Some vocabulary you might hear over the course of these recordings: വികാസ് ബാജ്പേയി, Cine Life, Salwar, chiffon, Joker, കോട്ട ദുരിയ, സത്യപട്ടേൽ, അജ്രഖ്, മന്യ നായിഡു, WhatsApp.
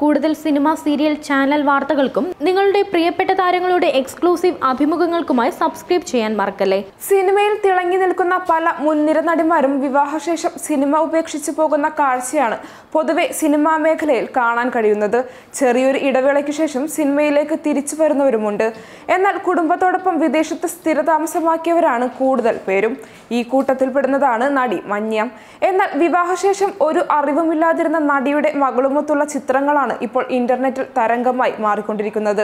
കൂടുതൽ cinema serial channel വാർത്തകൾക്കും നിങ്ങളുടെ പ്രിയപ്പെട്ട താരങ്ങളുടെ എക്സ്ക്ലൂസീവ് അഭിമുഖങ്ങൾക്കുമായി സബ്സ്ക്രൈബ് ചെയ്യാൻ മറക്കല്ലേ. സിനിമയിൽ തിളങ്ങി നിൽക്കുന്ന പല മുൻനിര നടിമാരും വിവാഹശേഷം സിനിമ ഉപേക്ഷിച്ചു പോകുന്ന കാഴ്ചയാണ് പൊതുവെ സിനിമാ മേഖലയിൽ കാണാൻ കഴിയുന്നത്. ചെറിയൊരു ഇടവേളയ്ക്ക് ശേഷം സിനിമയിലേക്ക് തിരിച്ചു വരുന്നവരുമുണ്ട്. എന്നാൽ കുടുംബത്തോടൊപ്പം വിദേശത്ത് സ്ഥിരതാമസമാക്കിയവരാണ് കൂടുതൽ പേരും. ഈ കൂട്ടത്തിൽപ്പെടുന്നതാണ് നടി മന്യ. എന്നാൽ വിവാഹശേഷം ഒരു അറിവുമില്ലാതിരുന്ന നടിയുടെ മകളുമൊത്തുള്ള ചിത്രങ്ങളാണ് ഇപ്പോൾ ഇന്റർനെറ്റിൽ തരംഗമായി മാറിക്കൊണ്ടിരിക്കുന്നത്.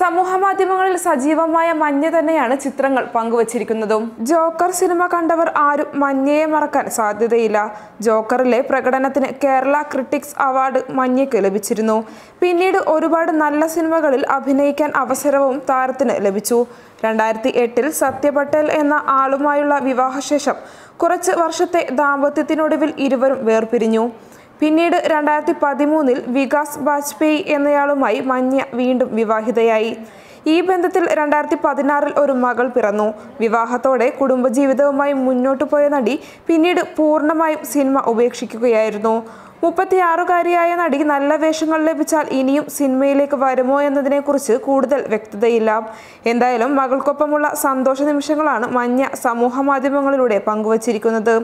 സമൂഹമാധ്യമങ്ങളിൽ സജീവമായ മന്യ തന്നെയാണ് ചിത്രങ്ങൾ പങ്കുവച്ചിരിക്കുന്നതും. ജോക്കർ സിനിമ കണ്ടവർ ആരും മന്യയെ മറക്കാൻ സാധ്യതയില്ല. ജോക്കറിലെ പ്രകടനത്തിന് കേരള ക്രിട്ടിക്സ് അവാർഡ് മന്യയ്ക്ക് ലഭിച്ചിരുന്നു. പിന്നീട് ഒരുപാട് നല്ല സിനിമകളിൽ അഭിനയിക്കാൻ അവസരവും താരത്തിന് ലഭിച്ചു. 2008-ൽ സത്യപട്ടേൽ എന്ന ആളുമായുള്ള വിവാഹശേഷം കുറച്ച് വർഷത്തെ ദാമ്പത്യത്തിനൊടുവിൽ ഇരുവരും വേർപിരിഞ്ഞു. പിന്നീട് 2013-ൽ വികാസ് ബാജ്പേയി എന്നയാളുമായി മന്യ വീണ്ടും വിവാഹിതയായി. ഈ ബന്ധത്തിൽ 2016-ൽ ഒരു മകൾ പിറന്നു. വിവാഹത്തോടെ കുടുംബജീവിതവുമായി മുന്നോട്ടു പോയ നടി പിന്നീട് പൂർണ്ണമായും സിനിമ ഉപേക്ഷിക്കുകയായിരുന്നു. 36-കാരിയായ നടി നല്ല വേഷങ്ങൾ ലഭിച്ചാൽ ഇനിയും സിനിമയിലേക്ക് വരുമോ എന്നതിനെക്കുറിച്ച് കൂടുതൽ വ്യക്തതയില്ല. എന്തായാലും മകൾക്കൊപ്പമുള്ള സന്തോഷ നിമിഷങ്ങളാണ് മന്യ സമൂഹമാധ്യമങ്ങളിലൂടെ പങ്കുവച്ചിരിക്കുന്നത്.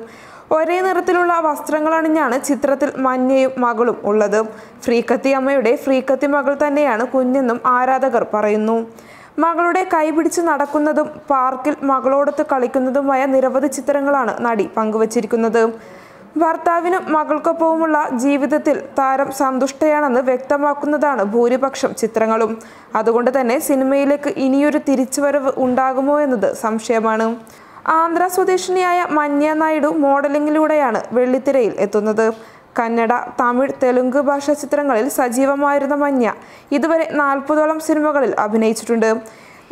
ഒരേ നിറത്തിലുള്ള വസ്ത്രങ്ങളണിഞ്ഞാണ് ചിത്രത്തിൽ മന്യയും മകളും ഉള്ളത്. ഫ്രീക്കത്തി അമ്മയുടെ ഫ്രീക്കത്തി മകൾ തന്നെയാണ് കുഞ്ഞെന്നും ആരാധകർ പറയുന്നു. മകളുടെ കൈപിടിച്ച് നടക്കുന്നതും പാർക്കിൽ മകളോടൊത്ത് കളിക്കുന്നതുമായ നിരവധി ചിത്രങ്ങളാണ് നടി പങ്കുവച്ചിരിക്കുന്നത്. ഭർത്താവിനും മകൾക്കൊപ്പവുമുള്ള ജീവിതത്തിൽ താരം സന്തുഷ്ടയാണെന്ന് വ്യക്തമാക്കുന്നതാണ് ഭൂരിപക്ഷം ചിത്രങ്ങളും. അതുകൊണ്ട് തന്നെ സിനിമയിലേക്ക് ഇനിയൊരു തിരിച്ചുവരവ് ഉണ്ടാകുമോ എന്നത് സംശയമാണ്. ആന്ധ്ര സ്വദേശിനിയായ മന്യ നായിഡു മോഡലിംഗിലൂടെയാണ് വെള്ളിത്തിരയിൽ എത്തുന്നത്. കന്നഡ, തമിഴ്, തെലുങ്ക് ഭാഷാ ചിത്രങ്ങളിൽ സജീവമായിരുന്ന മന്യ ഇതുവരെ 40ഓളം സിനിമകളിൽ അഭിനയിച്ചിട്ടുണ്ട്.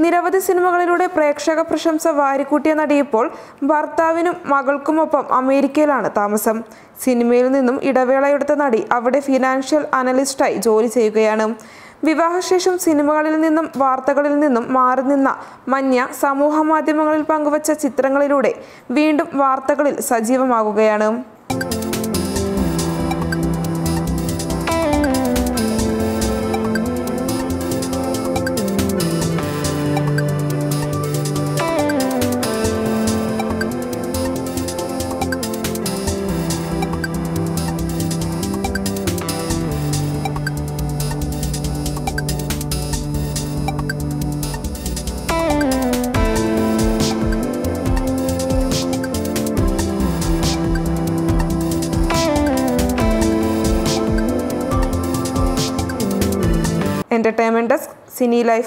നിരവധി സിനിമകളിലൂടെ പ്രേക്ഷക പ്രശംസ വാരിക്കൂട്ടിയ നടി ഇപ്പോൾ ഭർത്താവിനും മകൾക്കുമൊപ്പം അമേരിക്കയിലാണ് താമസം. സിനിമയിൽ നിന്നും ഇടവേളയെടുത്ത നടി അവിടെ ഫിനാൻഷ്യൽ അനലിസ്റ്റായി ജോലി ചെയ്യുകയാണ്. വിവാഹശേഷം സിനിമകളിൽ നിന്നും വാർത്തകളിൽ നിന്നും മാറി നിന്ന മന്യ സമൂഹമാധ്യമങ്ങളിൽ പങ്കുവച്ച ചിത്രങ്ങളിലൂടെ വീണ്ടും വാർത്തകളിൽ സജീവമാകുകയാണ്. Entertainment Desk, Cine Life.